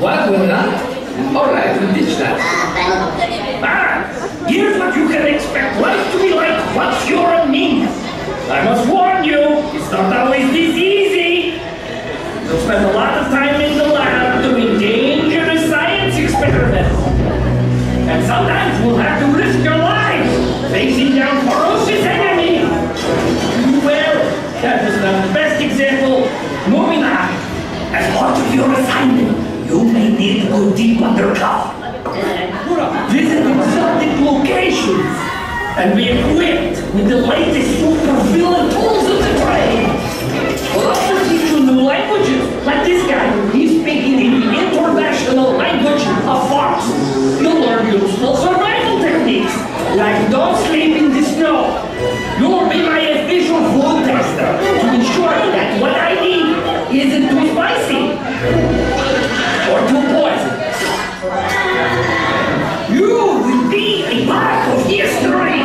What will not? Alright, we'll ditch that. Ah! Here's what you can expect life to be like once you're a minion. I must warn you, it's not always this easy. You'll spend a lot of time in the lab doing dangerous science experiments. And sometimes we'll have to risk your lives facing down ferocious enemies. Well, that was not the best example. Moving on. As part of your assignment, you may need to go deep undercover. Visit exotic locations and be equipped with the latest supervillain tools of the trade. We'll also teach you new languages, like this guy. He's speaking in the international language of farms. You'll learn useful survival techniques, like don't sleep in the snow. You'll be my official food tester to ensure that what I need isn't too spicy. Or too poison. You will be a part of history.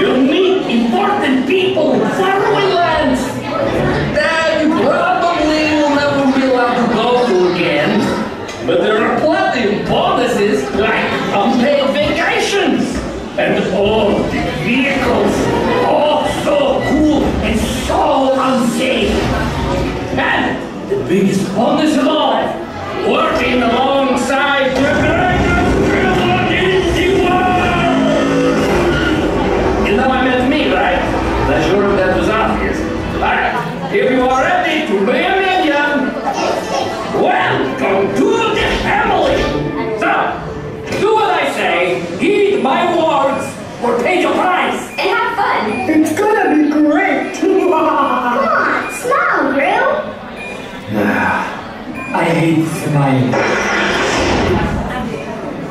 You'll meet important people in faraway lands that you probably will never be allowed to go to again. But there are plenty of bonuses like unpaid vacations and all the vehicles. All so cool and so unsafe. And the biggest bonus of all. Working alongside the greatest villain in the world! You know I meant me, right? I'm sure that was obvious. Alright, if you are ready to be a minion, welcome to the family! So, do what I say, heed my words, or pay the price! And have fun! It's gonna be great! Come on, smile, Gru! I hate smiling.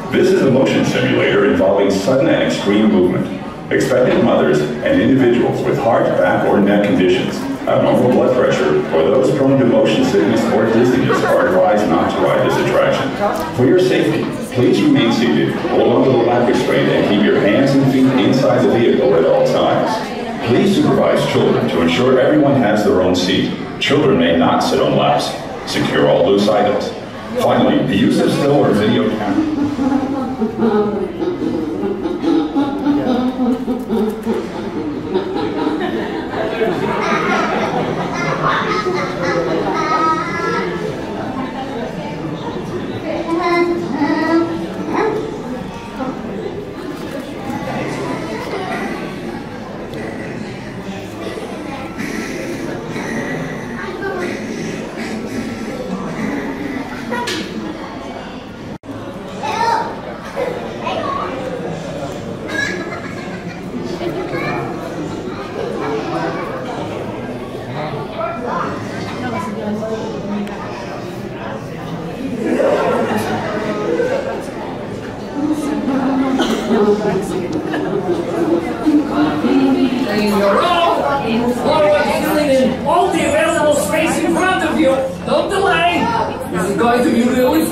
This is a motion simulator involving sudden and extreme movement. Expectant mothers and individuals with heart, back, or neck conditions, abnormal blood pressure, or those prone to motion sickness or dizziness are advised not to ride this attraction. For your safety, please remain seated, hold onto the lap restraint, and keep your hands and feet inside the vehicle at all times. Please supervise children to ensure everyone has their own seat. Children may not sit on laps. Secure all loose items. Finally, the use of still or video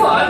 Dr.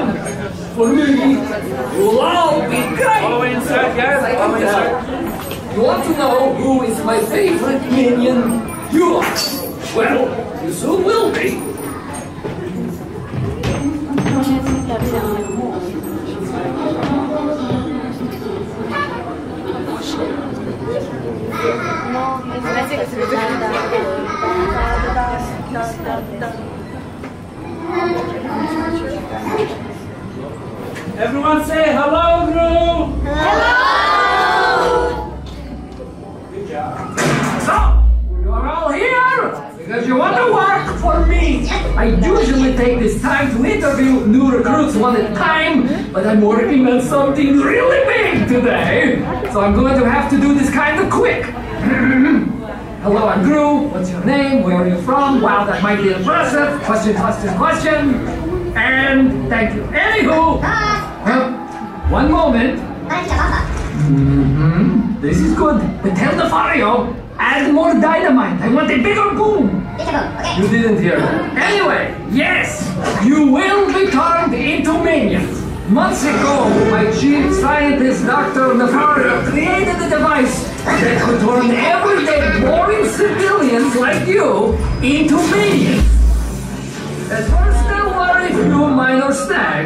Nefario created a device that could turn everyday boring civilians like you into minions. At first, there were a few minor snags.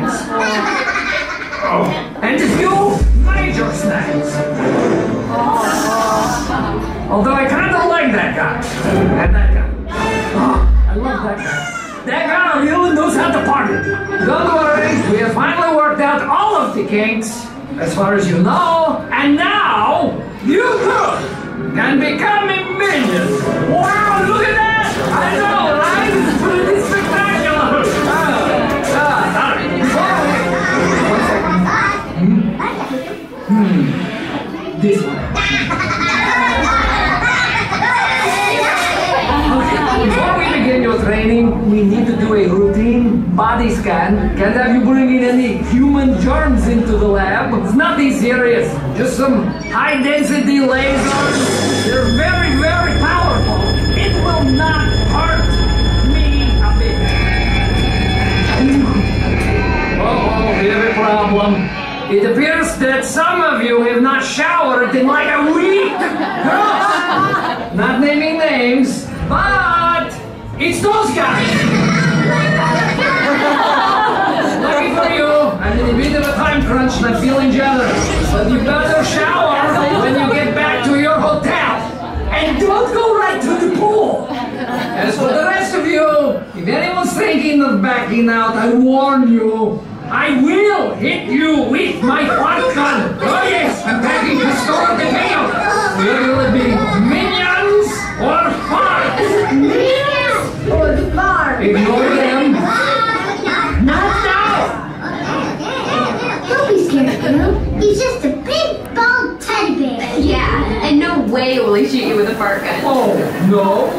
Although I kind of like that guy. And that guy. Oh, I love that guy. That guy really knows how to party. Don't worry, we have finally worked out all of the kinks, as far as you know. And now, you two can become a minion. Wow, look at that! I know, right? It's pretty spectacular. This one. Okay, before we begin your training, we need to do a routine body scan. Can't have you bring in any human germs into the lab. It's nothing serious. Just some high-density lasers. They're very, very powerful. It will not hurt me a bit. Uh-oh, we have a problem. It appears that some of you have not showered in like a week! Not naming names, but it's those guys! Lucky for you, I'm in a bit of a time crunch and I'm feeling jealous. But you better shower when you get back to your hotel. And don't go right to the pool! As for the rest of you, if anyone's thinking of backing out, I warn you, I will hit you with my hot gun! Oh yes, I'm packing to store the mail! Will it be minions or farts? Minions or farts? Ignore them! Not now! Don't be scared, Gru. He's just a big, bald teddy bear. Yeah, and no way will he shoot you with a fart gun. Oh, no?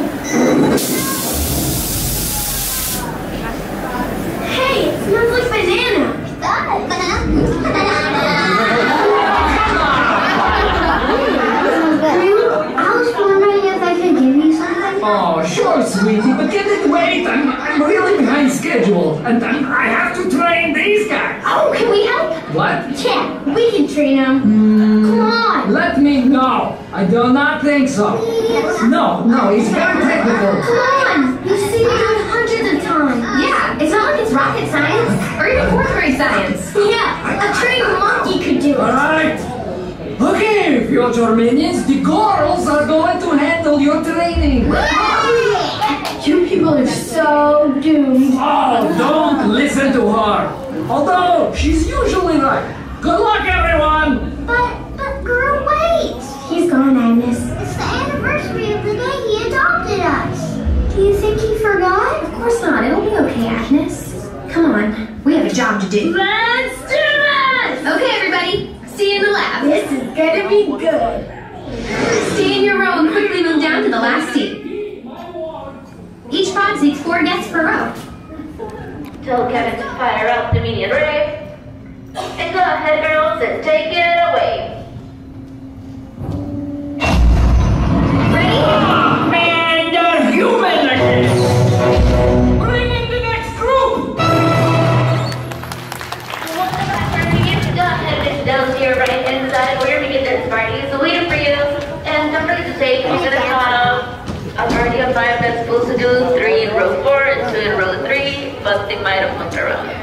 It smells like banana. It does. Banana. I was wondering if I could give you something. Oh, sure, sweetie, but get it wait. I'm really behind schedule, and I have to train these guys. Oh, can we help? What? Yeah, we can train them. Come on. Let me know. I do not think so. Yes. No, it's very technical. Come on. You see me doing hundreds of times. Yeah, it's not like it's rocket science or even fourth grade science. Yeah, a trained monkey could do it. Alright. Okay, future minions, the girls are going to handle your training. You people are so doomed. Oh, don't listen to her. Although, she's usually right. Good luck, everyone. But girl, wait. He's gone, Agnes. It's the anniversary of the day he adopted us. Do you think he forgot? Of course not. It'll be okay, Agnes. Come on. We have a job to do. Let's do this! Okay, everybody. See you in the lab. This is gonna be good. Stay in your row and quickly move down to the last seat. Each pod seats 4 guests per row. Tell Kevin to fire up the minion ray. And go ahead, girls, and take it away. Oh, man, you're human like this! Bring in the next group! Once the classroom begins, go ahead and sit down to your right hand side where we get this party is the leader for you. And don't forget to take you to the top. A party of 5 that's supposed to do 3 in row 4 and 2 in row 3, but they might have moved around.